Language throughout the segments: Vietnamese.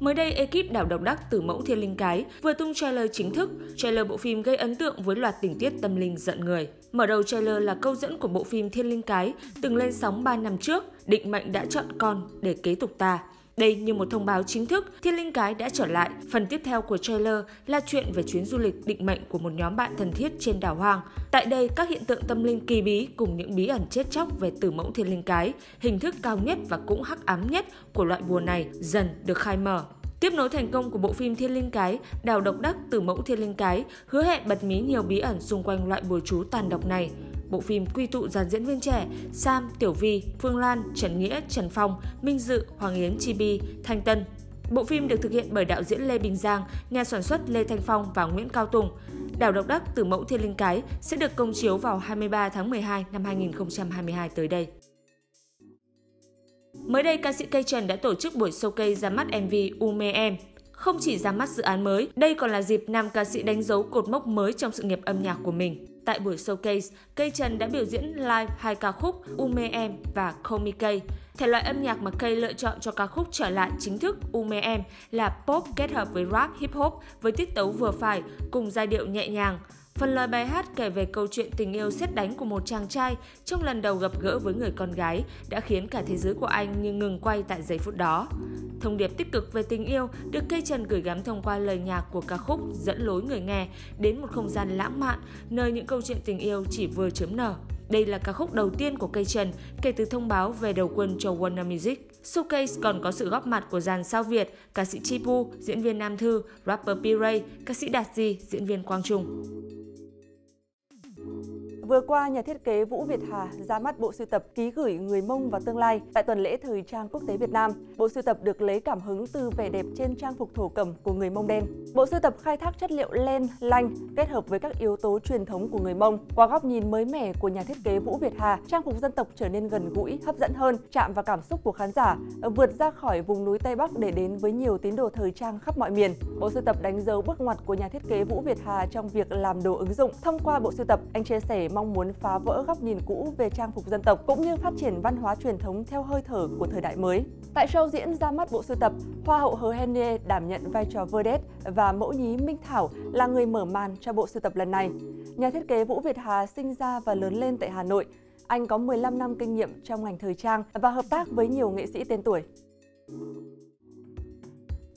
Mới đây, ekip đảo độc đắc từ mẫu Thiên Linh Cái vừa tung trailer chính thức. Trailer bộ phim gây ấn tượng với loạt tình tiết tâm linh giận người. Mở đầu trailer là câu dẫn của bộ phim Thiên Linh Cái từng lên sóng 3 năm trước, định mệnh đã chọn con để kế tục ta. Đây như một thông báo chính thức, Thiên Linh Cái đã trở lại. Phần tiếp theo của trailer là chuyện về chuyến du lịch định mệnh của một nhóm bạn thân thiết trên đảo hoang. Tại đây, các hiện tượng tâm linh kỳ bí cùng những bí ẩn chết chóc về tử mẫu Thiên Linh Cái, hình thức cao nhất và cũng hắc ám nhất của loại bùa này dần được khai mở. Tiếp nối thành công của bộ phim Thiên Linh Cái, đảo độc đắc từ mẫu Thiên Linh Cái hứa hẹn bật mí nhiều bí ẩn xung quanh loại bùa chú tàn độc này. Bộ phim quy tụ dàn diễn viên trẻ Sam, Tiểu Vi, Phương Lan, Trần Nghĩa, Trần Phong, Minh Dự, Hoàng Yến, Chibi, Thanh Tân. Bộ phim được thực hiện bởi đạo diễn Lê Bình Giang, nhà sản xuất Lê Thanh Phong và Nguyễn Cao Tùng. Đảo độc đắc từ mẫu Thiên Linh Cái sẽ được công chiếu vào 23 tháng 12 năm 2022 tới đây. Mới đây, ca sĩ KAY Trần đã tổ chức buổi showcase ra mắt MV U Mê Em. Không chỉ ra mắt dự án mới, đây còn là dịp nam ca sĩ đánh dấu cột mốc mới trong sự nghiệp âm nhạc của mình. Tại buổi showcase, KAY Trần đã biểu diễn live hai ca khúc U Mê Em và Call Me Kay. Thể loại âm nhạc mà KAY lựa chọn cho ca khúc trở lại chính thức U Mê Em là pop kết hợp với rap hip hop với tiết tấu vừa phải cùng giai điệu nhẹ nhàng. Phần lời bài hát kể về câu chuyện tình yêu sét đánh của một chàng trai trong lần đầu gặp gỡ với người con gái đã khiến cả thế giới của anh như ngừng quay tại giây phút đó. Thông điệp tích cực về tình yêu được KAY Trần gửi gắm thông qua lời nhạc của ca khúc dẫn lối người nghe đến một không gian lãng mạn nơi những câu chuyện tình yêu chỉ vừa chớm nở. Đây là ca khúc đầu tiên của KAY Trần kể từ thông báo về đầu quân cho Warner Music. Showcase còn có sự góp mặt của dàn sao Việt, ca sĩ Chipu, diễn viên Nam Thư, rapper P. Ray, ca sĩ Đạt Di, diễn viên Quang Trung. Vừa qua, nhà thiết kế Vũ Việt Hà ra mắt bộ sưu tập Ký gửi người Mông vào tương lai tại tuần lễ thời trang quốc tế Việt Nam. Bộ sưu tập được lấy cảm hứng từ vẻ đẹp trên trang phục thổ cẩm của người Mông đen. Bộ sưu tập khai thác chất liệu len, lanh kết hợp với các yếu tố truyền thống của người Mông. Qua góc nhìn mới mẻ của nhà thiết kế Vũ Việt Hà, trang phục dân tộc trở nên gần gũi, hấp dẫn hơn, chạm vào cảm xúc của khán giả, vượt ra khỏi vùng núi Tây Bắc để đến với nhiều tín đồ thời trang khắp mọi miền. Bộ sưu tập đánh dấu bước ngoặt của nhà thiết kế Vũ Việt Hà trong việc làm đồ ứng dụng. Thông qua bộ sưu tập, anh chia sẻ mong muốn phá vỡ góc nhìn cũ về trang phục dân tộc cũng như phát triển văn hóa truyền thống theo hơi thở của thời đại mới. Tại show diễn ra mắt bộ sưu tập, Hoa hậu Hơ Henie đảm nhận vai trò vedette và mẫu nhí Minh Thảo là người mở màn cho bộ sưu tập lần này. Nhà thiết kế Vũ Việt Hà sinh ra và lớn lên tại Hà Nội. Anh có 15 năm kinh nghiệm trong ngành thời trang và hợp tác với nhiều nghệ sĩ tên tuổi.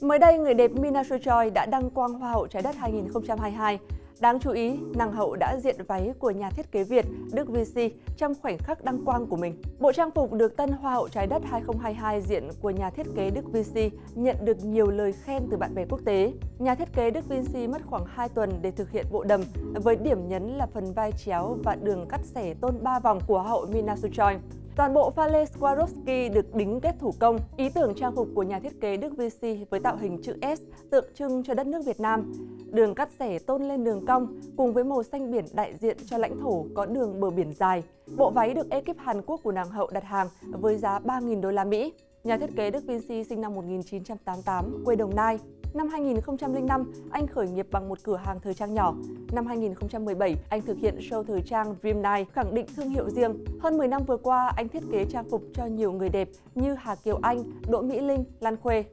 Mới đây, người đẹp Mina Sue Choi đã đăng quang Hoa hậu Trái Đất 2022. Đáng chú ý, nàng hậu đã diện váy của nhà thiết kế Việt Đức Vici trong khoảnh khắc đăng quang của mình. Bộ trang phục được tân Hoa hậu Trái đất 2022 diện của nhà thiết kế Đức Vici nhận được nhiều lời khen từ bạn bè quốc tế. Nhà thiết kế Đức Vincie mất khoảng 2 tuần để thực hiện bộ đầm, với điểm nhấn là phần vai chéo và đường cắt xẻ tôn 3 vòng của Hoa hậu Mina Sue Choi. Toàn bộ pha lê Swarovski được đính kết thủ công. Ý tưởng trang phục của nhà thiết kế Đức Vincie với tạo hình chữ S tượng trưng cho đất nước Việt Nam. Đường cắt xẻ tôn lên đường cong cùng với màu xanh biển đại diện cho lãnh thổ có đường bờ biển dài. Bộ váy được ekip Hàn Quốc của nàng hậu đặt hàng với giá 3.000 đô la Mỹ. Nhà thiết kế Đức Vincie sinh năm 1988, quê Đồng Nai. Năm 2005, anh khởi nghiệp bằng một cửa hàng thời trang nhỏ. Năm 2017, anh thực hiện show thời trang Dream Night, khẳng định thương hiệu riêng. Hơn 10 năm vừa qua, anh thiết kế trang phục cho nhiều người đẹp như Hà Kiều Anh, Đỗ Mỹ Linh, Lan Khuê.